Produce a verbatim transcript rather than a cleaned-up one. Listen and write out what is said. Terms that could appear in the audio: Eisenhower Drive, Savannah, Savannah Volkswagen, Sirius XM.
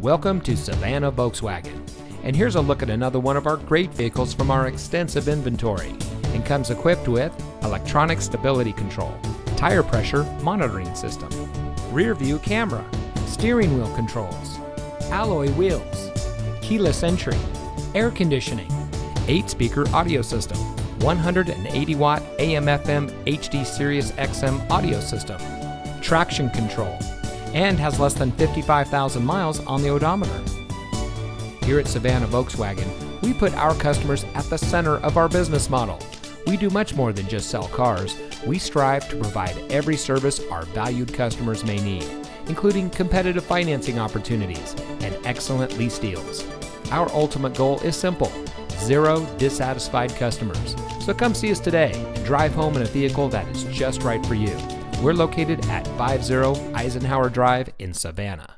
Welcome to Savannah Volkswagen. And here's a look at another one of our great vehicles from our extensive inventory, and comes equipped with electronic stability control, tire pressure monitoring system, rear view camera, steering wheel controls, alloy wheels, keyless entry, air conditioning, eight speaker audio system, one hundred eighty watt A M F M H D Sirius X M audio system, traction control, and has less than fifty-five thousand miles on the odometer. Here at Savannah Volkswagen, we put our customers at the center of our business model. We do much more than just sell cars. We strive to provide every service our valued customers may need, including competitive financing opportunities and excellent lease deals. Our ultimate goal is simple: zero dissatisfied customers. So come see us today and drive home in a vehicle that is just right for you. We're located at fifty Eisenhower Drive in Savannah.